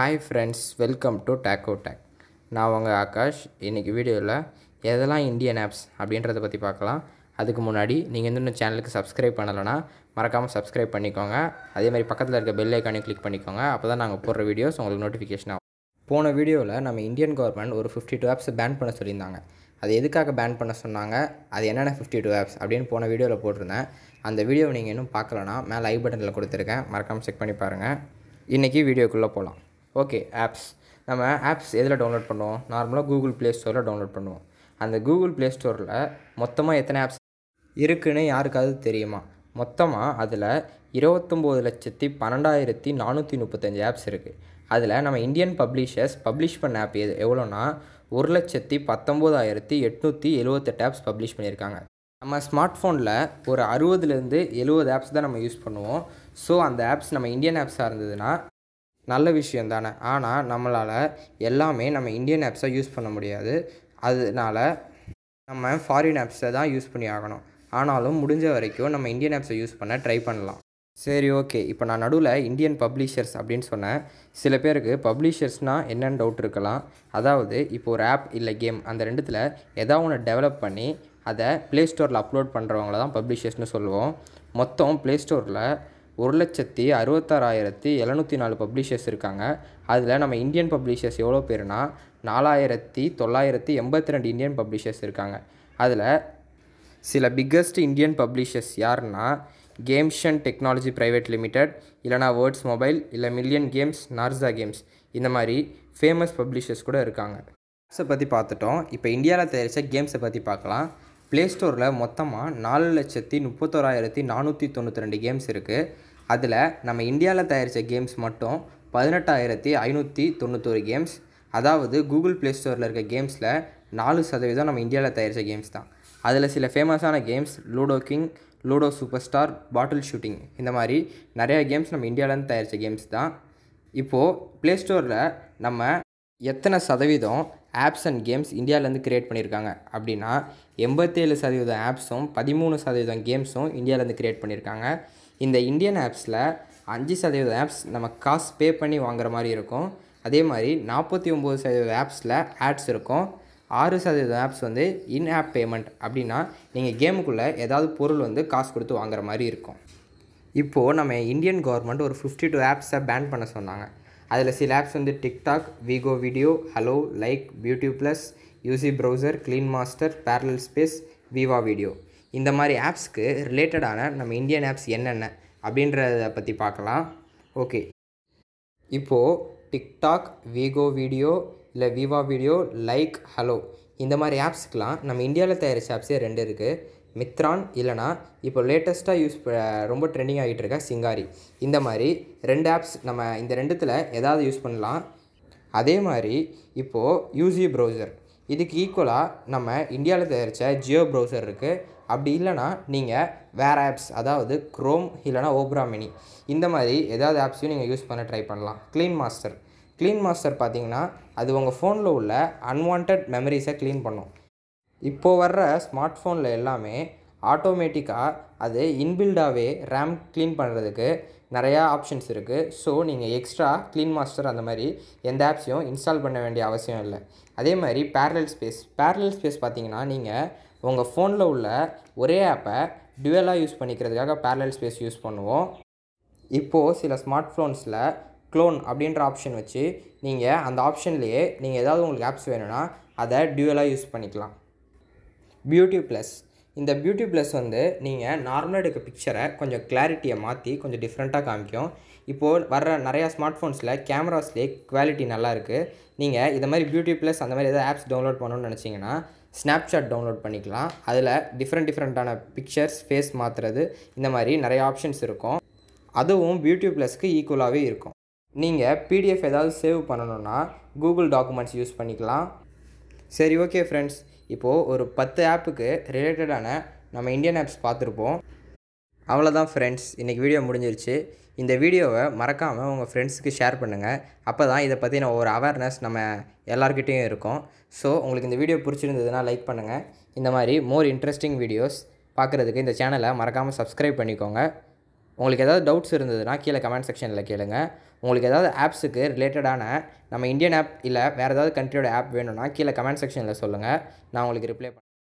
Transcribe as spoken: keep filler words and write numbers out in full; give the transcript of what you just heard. Hi friends, welcome to Taco Tech. நான் உங்கள் ஆகாஷ். இன்றைக்கி வீடியோவில் எதெல்லாம் இந்தியன் ஆப்ஸ் அப்படின்றத பற்றி பார்க்கலாம். அதுக்கு முன்னாடி நீங்கள் இன்னும் சேனலுக்கு சப்ஸ்கிரைப் பண்ணலைன்னா மறக்காமல் சப்ஸ்கிரைப் பண்ணிக்கோங்க. அதேமாதிரி பக்கத்தில் இருக்க பெல் ஐக்கானையும் கிளிக் பண்ணிக்கோங்க. அப்போ தான் நாங்கள் போடுற வீடியோஸ் உங்களுக்கு நோட்டிஃபிகேஷன் ஆகும். போன வீடியோவில் நம்ம இந்தியன் கவர்மெண்ட் ஒரு ஃபிஃப்டி டூ ஆப்ஸ் பேன் பண்ண சொல்லியிருந்தாங்க. அது எதுக்காக பேன் பண்ண சொன்னாங்க, அது என்னென்ன ஃபிஃப்டி டூ ஆப்ஸ் அப்படின்னு போன வீடியோவில் போட்டிருந்தேன். அந்த வீடியோவை நீங்கள் இன்னும் பார்க்கலன்னா மேலே ஐ பட்டனில் கொடுத்துருக்கேன், மறக்காமல் செக் பண்ணி பாருங்கள். இன்றைக்கி வீடியோக்குள்ளே போகலாம். Okay, apps. நம்ம ஆப்ஸ் எதில் டவுன்லோட் பண்ணுவோம்? நார்மலாக கூகுள் ப்ளே ஸ்டோரில் டவுன்லோட் பண்ணுவோம். அந்த கூகுள் ப்ளே ஸ்டோரில் மொத்தமாக எத்தனை ஆப்ஸ் இருக்குதுன்னு யாருக்காவது தெரியுமா? மொத்தமாக அதில் இருபத்தொம்போது லட்சத்தி பன்னெண்டாயிரத்தி நானூற்றி முப்பத்தஞ்சு ஆப்ஸ் இருக்குது. அதில் நம்ம இந்தியன் பப்ளிஷர்ஸ் பப்ளிஷ் பண்ண ஆப் எது எவ்வளோனா ஒரு லட்சத்தி பத்தொம்போதாயிரத்தி எட்நூற்றி எழுபத்தெட்டு ஆப்ஸ் பப்ளிஷ் பண்ணியிருக்காங்க. நம்ம ஸ்மார்ட் ஃபோனில் ஒரு அறுபதுலேருந்து எழுபது ஆப்ஸ் தான் நம்ம யூஸ் பண்ணுவோம். ஸோ அந்த ஆப்ஸ் நம்ம இந்தியன் ஆப்ஸாக இருந்ததுன்னா நல்ல விஷயம் தானே. ஆனால் நம்மளால் எல்லாமே நம்ம இந்தியன் ஆப்ஸை யூஸ் பண்ண முடியாது. அதனால நம்ம ஃபாரின் ஆப்ஸை தான் யூஸ் பண்ணி ஆகணும். ஆனாலும் முடிஞ்ச வரைக்கும் நம்ம இந்தியன் ஆப்ஸை யூஸ் பண்ண ட்ரை பண்ணலாம். சரி, ஓகே. இப்போ நான் நடுவில் இந்தியன் பப்ளிஷர்ஸ் அப்படின்னு சொன்னேன். சில பேருக்கு பப்ளிஷர்ஸ்னால் என்னென்னு டவுட் இருக்கலாம். அதாவது இப்போ ஒரு ஆப் இல்லை கேம், அந்த ரெண்டுத்தில் எதாவது ஒன்று டெவலப் பண்ணி அதை ப்ளே ஸ்டோரில் அப்லோட் பண்ணுறவங்கள தான் பப்ளிஷர்ஸ்னு சொல்லுவோம். மொத்தம் ப்ளே ஸ்டோரில் ஒரு லட்சத்தி அறுபத்தாறாயிரத்தி எழுநூற்றி நாலு பப்ளிஷர்ஸ் இருக்காங்க. அதில் நம்ம இந்தியன் பப்ளிஷர்ஸ் எவ்வளோ பேருனா நாலாயிரத்தி தொள்ளாயிரத்தி எண்பத்தி ரெண்டு இந்தியன் பப்ளிஷர்ஸ் இருக்காங்க. அதில் சில பிக்கஸ்ட் இந்தியன் பப்ளிஷர்ஸ் யாருன்னா கேம்ஷன் டெக்னாலஜி ப்ரைவேட் லிமிடெட், இல்லைனா வேர்ட்ஸ் மொபைல், இல்லை மில்லியன் கேம்ஸ், நார்ஸா கேம்ஸ், இந்த மாதிரி ஃபேமஸ் பப்ளிஷர்ஸ் கூட இருக்காங்க. ஆப்ஸை பற்றி பார்த்துட்டோம். இப்போ இந்தியாவில் தயாரித்த கேம்ஸை பற்றி பார்க்கலாம். ப்ளே ஸ்டோரில் மொத்தமாக நாலு லட்சத்தி முப்பத்தோராயிரத்தி நானூற்றி தொண்ணூற்றி ரெண்டு கேம்ஸ் இருக்குது. அதில் நம்ம இந்தியாவில் தயாரித்த கேம்ஸ் மட்டும் பதினெட்டாயிரத்தி ஐநூற்றி தொண்ணூற்றொரு கேம்ஸ். அதாவது கூகுள் ப்ளே ஸ்டோரில் இருக்க கேம்ஸில் நாலு சதவீதம் நம்ம இந்தியாவில் தயாரித்த கேம்ஸ் தான். அதில் சில ஃபேமஸான games Ludo King, Ludo Super Star, பாட்டில் ஷூட்டிங், இந்த மாதிரி நிறையா கேம்ஸ் நம்ம இந்தியாவிலேருந்து தயாரித்த கேம்ஸ் தான். இப்போது ப்ளே ஸ்டோரில் நம்ம எத்தனை சதவீதம் ஆப்ஸ் அண்ட் கேம்ஸ் இந்தியாவிலேருந்து க்ரியேட் பண்ணியிருக்காங்க அப்படின்னா எண்பத்தேழு சதவீதம் ஆப்ஸும் பதிமூணு சதவீதம் கேம்ஸும் இந்தியாவிலேருந்து க்ரியேட் பண்ணியிருக்காங்க. இந்த இந்தியன் ஆப்ஸில் அஞ்சு சதவீதம் ஆப்ஸ் நம்ம காசு பே பண்ணி வாங்குற மாதிரி இருக்கும். அதே மாதிரி நாற்பத்தி ஒம்பது சதவீத ஆப்ஸில் ஆட்ஸ் இருக்கும். ஆறு சதவீதம் ஆப்ஸ் வந்து இன் ஆப் பேமெண்ட், அப்படின்னா நீங்கள் கேமுக்குள்ளே ஏதாவது பொருள் வந்து காசு கொடுத்து வாங்குற மாதிரி இருக்கும். இப்போது நம்ம இந்தியன் கவர்மெண்ட் ஒரு ஃபிஃப்டி டூ ஆப்ஸை பேன் பண்ண சொன்னாங்க. அதில் சில ஆப்ஸ் வந்து TikTok, Vigo Video, Helo Likee, Beauty Plus, UC Browser, Clean Master, Parallel Space, Viva Video, இந்த மாதிரி ஆப்ஸ்க்கு ரிலேட்டடான நம்ம இந்தியன் ஆப்ஸ் என்னென்ன அப்படின்றத பற்றி பார்க்கலாம். ஓகே, இப்போது டிக்டாக், விகோ வீடியோ, இல்லை விவா வீடியோ, லைக், ஹலோ, இந்த மாதிரி ஆப்ஸ்க்கெலாம் நம்ம இந்தியாவில் தயாரித்த ஆப்ஸே ரெண்டு இருக்குது. மித்ரான், இல்லைனா இப்போ லேட்டஸ்ட்டாக யூஸ் ரொம்ப ட்ரெண்டிங் ஆகிட்டு இருக்க சிங்காரி, இந்த மாதிரி ரெண்டு ஆப்ஸ் நம்ம இந்த ரெண்டுத்தில் எதாவது யூஸ் பண்ணலாம். அதே மாதிரி இப்போது யூசி ப்ரௌசர், இதுக்கு ஈக்குவலாக நம்ம இந்தியாவில் தயாரித்த ஜியோ ப்ரௌசர் இருக்குது. அப்படி இல்லைனா நீங்கள் வேறு ஆப்ஸ், அதாவது க்ரோம், இல்லைனா ஓப்ரா மினி, இந்த மாதிரி எதாவது ஆப்ஸையும் நீங்கள் யூஸ் பண்ண ட்ரை பண்ணலாம். க்ளீன் மாஸ்டர் க்ளீன் மாஸ்டர் பார்த்திங்கன்னா அது உங்கள் ஃபோனில் உள்ள அன்வான்ட் மெமரிஸை க்ளீன் பண்ணும். இப்போது வர்ற ஸ்மார்ட் ஃபோனில் எல்லாமே ஆட்டோமேட்டிக்காக அது இன்பில்டாகவே ரேம் க்ளீன் பண்ணுறதுக்கு நிறையா ஆப்ஷன்ஸ் இருக்குது. ஸோ நீங்கள் எக்ஸ்ட்ரா க்ளீன் மாஸ்டர் அந்த மாதிரி எந்த ஆப்ஸையும் இன்ஸ்டால் பண்ண வேண்டிய அவசியம் இல்லை. அதே மாதிரி பேரலல் ஸ்பேஸ் பேரலல் ஸ்பேஸ் பார்த்திங்கன்னா நீங்கள் உங்கள் ஃபோனில் உள்ள ஒரே ஆப்பை டுவலாக யூஸ் பண்ணிக்கிறதுக்காக பேரலல் ஸ்பேஸ் யூஸ் பண்ணுவோம். இப்போது சில ஸ்மார்ட் ஃபோன்ஸில் க்ளோன் அப்படின்ற ஆப்ஷன் வச்சு நீங்கள் அந்த ஆப்ஷன்லேயே நீங்கள் ஏதாவது உங்களுக்கு ஆப்ஸ் வேணும்னா அதை டுவலாக யூஸ் பண்ணிக்கலாம். பியூட்டி ப்ளஸ் இந்த பியூட்டி ப்ளஸ் வந்து நீங்கள் நார்மலாக எடுக்க பிக்சரை கொஞ்சம் கிளாரிட்டியை மாற்றி கொஞ்சம் டிஃப்ரெண்ட்டாக காமிக்கும். இப்போது வர்ற நிறையா ஸ்மார்ட் ஃபோன்ஸில் கேமராஸ்லேயே குவாலிட்டி நல்லா இருக்குது. நீங்கள் இதை மாதிரி பியூட்டி ப்ளஸ் அந்த மாதிரி எதாவது ஆப்ஸ் டவுன்லோட் பண்ணணும்னு நினச்சிங்கன்னா ஸ்னாப்சாட் டவுன்லோட் பண்ணிக்கலாம். அதில் டிஃப்ரெண்ட் டிஃப்ரெண்ட்டான பிக்சர்ஸ், ஃபேஸ் மாற்றுறது, இந்த மாதிரி நிறையா ஆப்ஷன்ஸ் இருக்கும். அதுவும் பியூட்டி ப்ளஸ்க்கு ஈக்குவலாகவே இருக்கும். நீங்கள் பிடிஎஃப் ஏதாவது சேவ் பண்ணணுன்னா கூகுள் டாக்குமெண்ட்ஸ் யூஸ் பண்ணிக்கலாம். சரி, ஓகே ஃப்ரெண்ட்ஸ், இப்போது ஒரு பத்து ஆப்புக்கு ரிலேட்டடான நம்ம இந்தியன் ஆப்ஸ் பார்த்துருப்போம். அவ்வளோதான் ஃப்ரெண்ட்ஸ், இன்றைக்கி வீடியோ முடிஞ்சிருச்சு. இந்த வீடியோவை மறக்காமல் உங்கள் ஃப்ரெண்ட்ஸுக்கு ஷேர் பண்ணுங்கள். அப்போ தான் இதை பற்றின ஒரு அவேர்னஸ் நம்ம எல்லாருக்கிட்டேயும் இருக்கும். ஸோ உங்களுக்கு இந்த வீடியோ பிடிச்சிருந்ததுன்னா லைக் பண்ணுங்கள். இந்த மாதிரி மோர் இன்ட்ரெஸ்டிங் வீடியோஸ் பார்க்குறதுக்கு இந்த சேனலை மறக்காமல் சப்ஸ்கிரைப் பண்ணிக்கோங்க. உங்களுக்கு ஏதாவது டவுட்ஸ் இருந்ததுன்னா கீழே கமெண்ட் செக்ஷனில் கேளுங்க. உங்களுக்கு ஏதாவது ஆப்ஸுக்கு ரிலேட்டடான நம்ம இந்தியன் ஆப் இல்லை வேறு ஏதாவது கண்ட்ரியோட ஆப் வேணும்னா கீழே கமெண்ட் செக்ஷனில் சொல்லுங்கள், நான் உங்களுக்கு ரிப்ளை பண்ணுறேன்.